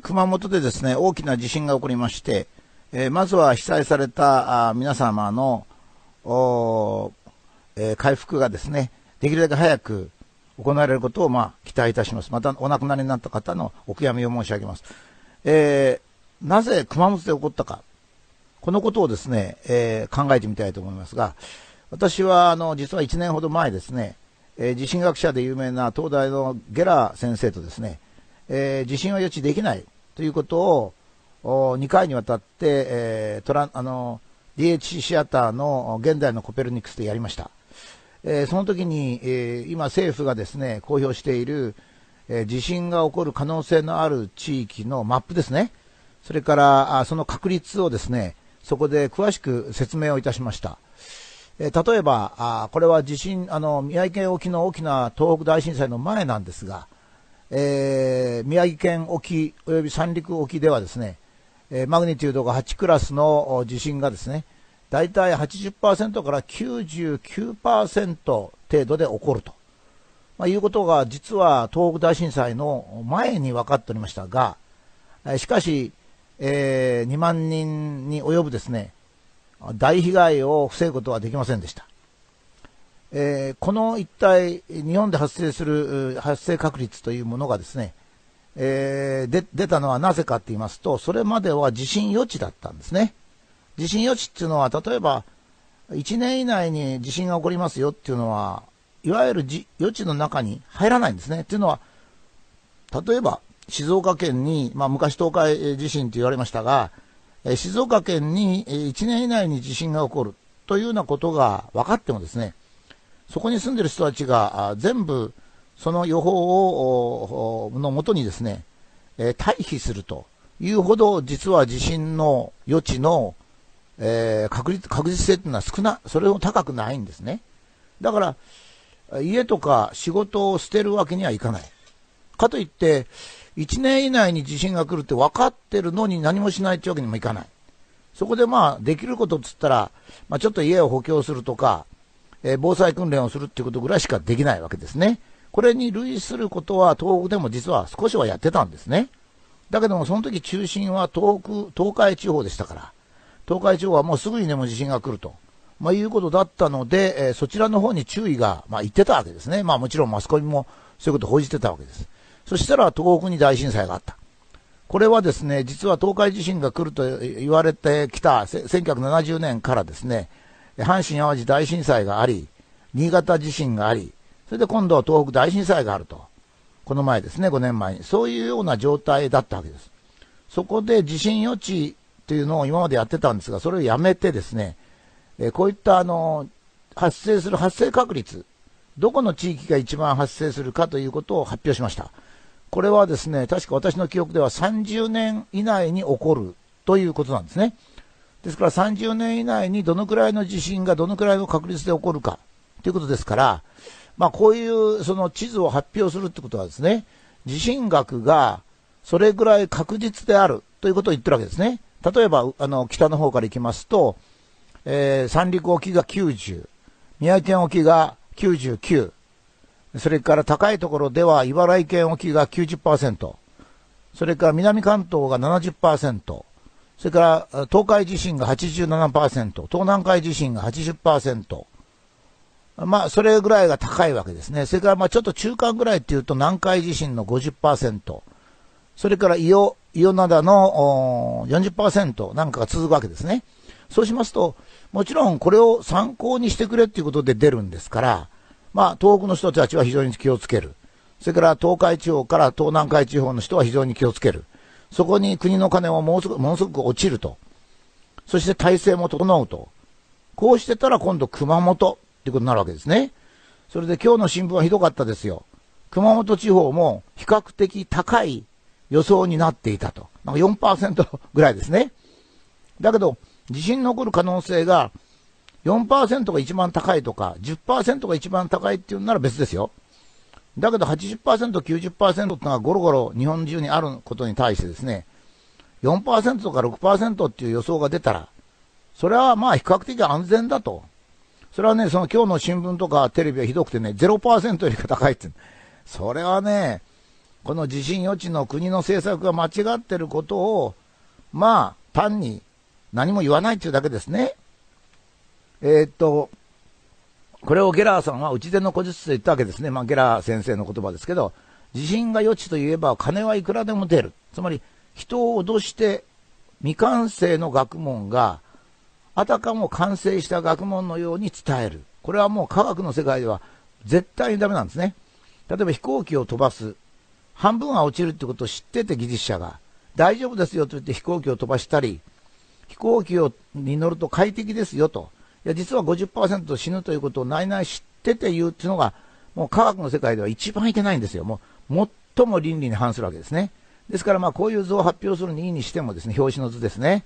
熊本でですね、大きな地震が起こりまして、まずは被災された皆様の回復がですね、できるだけ早く行われることを、期待いたします。また、お亡くなりになった方のお悔やみを申し上げます。なぜ熊本で起こったか、このことをですね、考えてみたいと思いますが、私は、実は1年ほど前ですね、地震学者で有名な東大のゲラー先生とですね、地震は予知できないということを2回にわたって、DHC シアターの現代のコペルニクスでやりました。その時に、今政府がですね、公表している、地震が起こる可能性のある地域のマップですね。それから、その確率をですね、そこで詳しく説明をいたしました。例えば、これは地震、宮城県沖の大きな東北大震災の前なんですが、宮城県沖および三陸沖ではですね、マグニチュードが8クラスの地震がですね、だいたい 80% から 99% 程度で起こると、いうことが実は東北大震災の前に分かっておりましたが、しかし、2万人に及ぶですね、大被害を防ぐことはできませんでした。この一体、日本で発生確率というものがですね、出たのはなぜかって言いますと、それまでは地震予知だったんですね。地震予知っていうのは、例えば、1年以内に地震が起こりますよっていうのは、いわゆる予知の中に入らないんですね。っていうのは、例えば、静岡県に、昔東海地震と言われましたが、静岡県に1年以内に地震が起こるというようなことが分かってもですね、そこに住んでる人たちが全部その予報のもとにですね、退避するというほど実は地震の予知の確実性というのはそれほど高くないんですね。だから家とか仕事を捨てるわけにはいかない。かといって1年以内に地震が来るって分かってるのに何もしないというわけにもいかない。そこでできることっつったら、ちょっと家を補強するとか、防災訓練をするっていうことぐらいしかできないわけですね。これに類することは東北でも実は少しはやってたんですね。だけどもその時中心は東海地方でしたから、東海地方はもうすぐにでも地震が来ると、いうことだったので、そちらの方に注意が、いってたわけですね。もちろんマスコミもそういうことを報じてたわけです。そしたら東北に大震災があった。これはですね、実は東海地震が来ると言われてきた1970年からですね、阪神・淡路大震災があり、新潟地震があり、それで今度は東北大震災があると。この前ですね、5年前に。そういうような状態だったわけです。そこで地震予知というのを今までやってたんですが、それをやめてですね、こういった発生確率、どこの地域が一番発生するかということを発表しました。これはですね、確か私の記憶では30年以内に起こるということなんですね。ですから30年以内にどのくらいの地震がどのくらいの確率で起こるかということですから、こういうその地図を発表するってことはですね、地震学がそれぐらい確実であるということを言ってるわけですね。例えば、北の方から行きますと、三陸沖が90、宮城県沖が99、それから高いところでは茨城県沖が 90%、それから南関東が 70%、それから東海地震が 87%、東南海地震が 80%。それぐらいが高いわけですね。それからちょっと中間ぐらいっていうと南海地震の 50%、それから伊予灘の 40% なんかが続くわけですね。そうしますと、もちろんこれを参考にしてくれっていうことで出るんですから、東北の人たちは非常に気をつける。それから東海地方から東南海地方の人は非常に気をつける。そこに国の金はものすごく落ちると。そして体制も整うと。こうしてたら今度熊本ってことになるわけですね。それで今日の新聞はひどかったですよ。熊本地方も比較的高い予想になっていたと。4% ぐらいですね。だけど、地震の起こる可能性が 4% が一番高いとか 10% が一番高いっていうなら別ですよ。だけど 80%、90% ってのがゴロゴロ日本中にあることに対してですね、4% とか 6% っていう予想が出たら、それは比較的安全だと。それはね、その今日の新聞とかテレビはひどくてね、0% よりか高いって。それはね、この地震予知の国の政策が間違ってることを、まあ、単に何も言わないっていうだけですね。これをゲラーさんは打ち出の古術と言ったわけですね。まあ、ゲラー先生の言葉ですけど、地震が予知といえば金はいくらでも出る。つまり、人を脅して未完成の学問が、あたかも完成した学問のように伝える。これはもう科学の世界では絶対にダメなんですね。例えば飛行機を飛ばす。半分は落ちるってことを知ってて技術者が。大丈夫ですよと言って飛行機を飛ばしたり、飛行機に乗ると快適ですよと。いや、実は 50% 死ぬということを内々知ってて言うっていうのが、もう科学の世界では一番いけないんですよ。もう最も倫理に反するわけですね。ですからまあこういう図を発表するにいいにしてもですね、表紙の図ですね。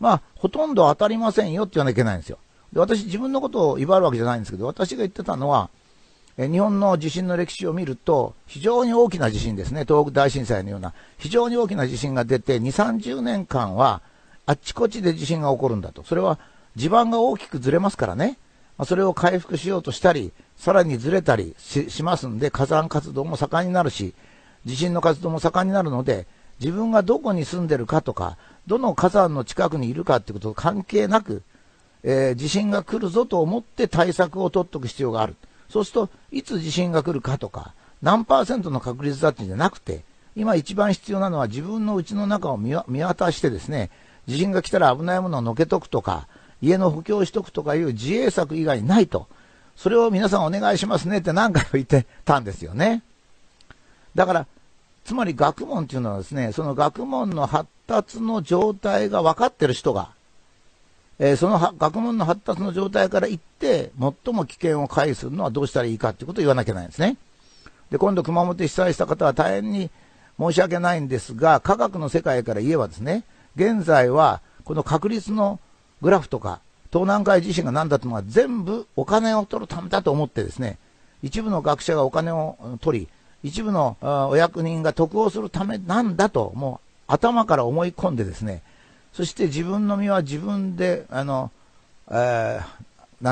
まあ、ほとんど当たりませんよって言わなきゃいけないんですよ。で、私自分のことを威張るわけじゃないんですけど、私が言ってたのは、日本の地震の歴史を見ると、非常に大きな地震ですね。東北大震災のような、非常に大きな地震が出て、2、30年間は、あちこちで地震が起こるんだと。それは、地盤が大きくずれますからね。それを回復しようとしたり、さらにずれたり しますんで、火山活動も盛んになるし、地震の活動も盛んになるので、自分がどこに住んでるかとか、どの火山の近くにいるかってことと関係なく、地震が来るぞと思って対策を取っておく必要がある。そうすると、いつ地震が来るかとか、何%の確率だっていうんじゃなくて、今一番必要なのは自分の家の中を見渡してですね、地震が来たら危ないものをのけとくとか、家の補強しとくとかいう自衛策以外ないと。それを皆さんお願いしますねって何回も言ってたんですよね。だから、つまり学問っていうのはですね、その学問の発達の状態が分かってる人が、その学問の発達の状態からいって、最も危険を回避するのはどうしたらいいかってことを言わなきゃいけないんですね。で、今度熊本被災した方は大変に申し訳ないんですが、科学の世界から言えばですね、現在はこの確率のグラフとか、東南海地震が何だというのは全部お金を取るためだと思ってですね、一部の学者がお金を取り、一部のお役人が得をするためなんだと、もう頭から思い込んでですね、そして自分の身は自分で、なん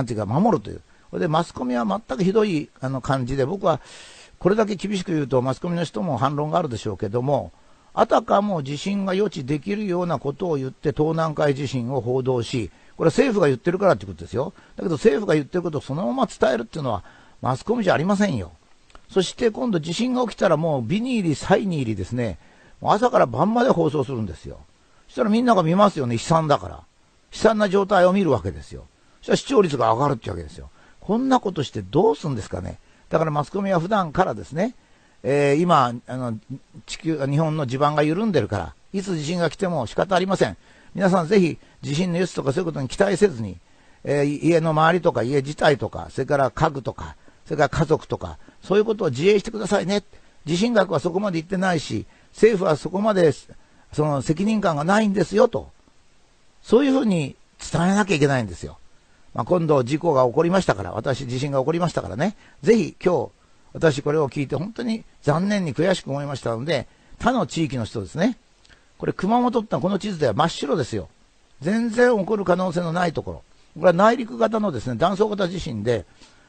ていうか守るという。それでマスコミは全くひどい感じで、僕はこれだけ厳しく言うとマスコミの人も反論があるでしょうけども、あたかも地震が予知できるようなことを言って東南海地震を報道し、これは政府が言ってるからってことですよ。だけど政府が言ってることをそのまま伝えるっていうのはマスコミじゃありませんよ。そして今度地震が起きたらもうビに入り、サイに入りですね、朝から晩まで放送するんですよ。そしたらみんなが見ますよね、悲惨だから。悲惨な状態を見るわけですよ。そしたら視聴率が上がるってわけですよ。こんなことしてどうするんですかね。だからマスコミは普段からですね、今、日本の地盤が緩んでるから、いつ地震が来ても仕方ありません。皆さんぜひ地震の予知とかそういうことに期待せずに、家の周りとか家自体とか、それから家具とか、それから家族とか、そういうことを自衛してくださいね。地震学はそこまで行ってないし、政府はそこまでその責任感がないんですよと。そういうふうに伝えなきゃいけないんですよ。まあ、今度事故が起こりましたから、私地震が起こりましたからね。ぜひ今日、私これを聞いて本当に残念に悔しく思いましたので、他の地域の人ですね。これ熊本ってのはこの地図では真っ白ですよ。全然起こる可能性のないところ。これは内陸型のですね、断層型地震で、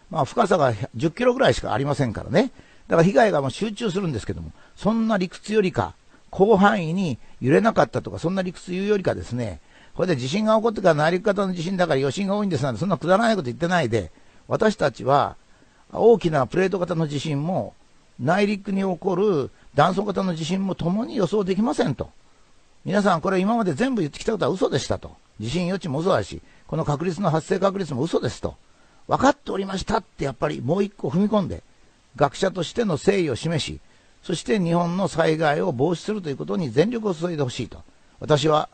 まあ深さが10キロぐらいしかありませんからね。だから被害がもう集中するんですけども、そんな理屈よりか、広範囲に揺れなかったとか、そんな理屈言うよりかですね、これで地震が起こってから内陸型の地震だから余震が多いんですなんて、そんなくだらないこと言ってないで、私たちは大きなプレート型の地震も、内陸に起こる断層型の地震もともに予想できませんと。皆さんこれ今まで全部言ってきたことは嘘でしたと。地震予知も嘘だし、この確率の発生確率も嘘ですと。分かっておりましたってやっぱりもう一個踏み込んで、学者としての誠意を示し、そして日本の災害を防止するということに全力を注いでほしいと。私は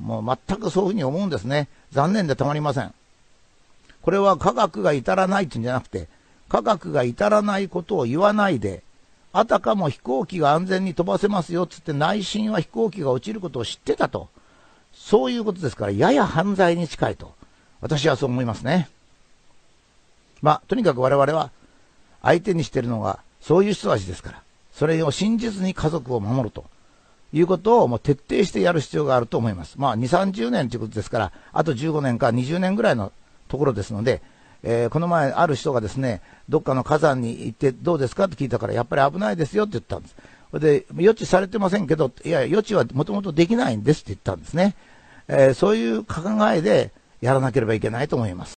もう全くそういうふうに思うんですね。残念でたまりません。これは科学が至らないっていうんじゃなくて、科学が至らないことを言わないで、あたかも飛行機が安全に飛ばせますよっつって内心は飛行機が落ちることを知ってたと。そういうことですから、やや犯罪に近いと。私はそう思いますね。まあ、とにかく我々は相手にしているのがそういう人たちですから、それを真実に家族を守るということをもう徹底してやる必要があると思います。まあ、2、30年ということですから、あと15年か20年ぐらいのところですので、この前ある人がですね、どっかの火山に行ってどうですかって聞いたから、やっぱり危ないですよって言ったんです。で、予知されてませんけど、いや、予知はもともとできないんですって言ったんですね。そういう考えでやらなければいけないと思います。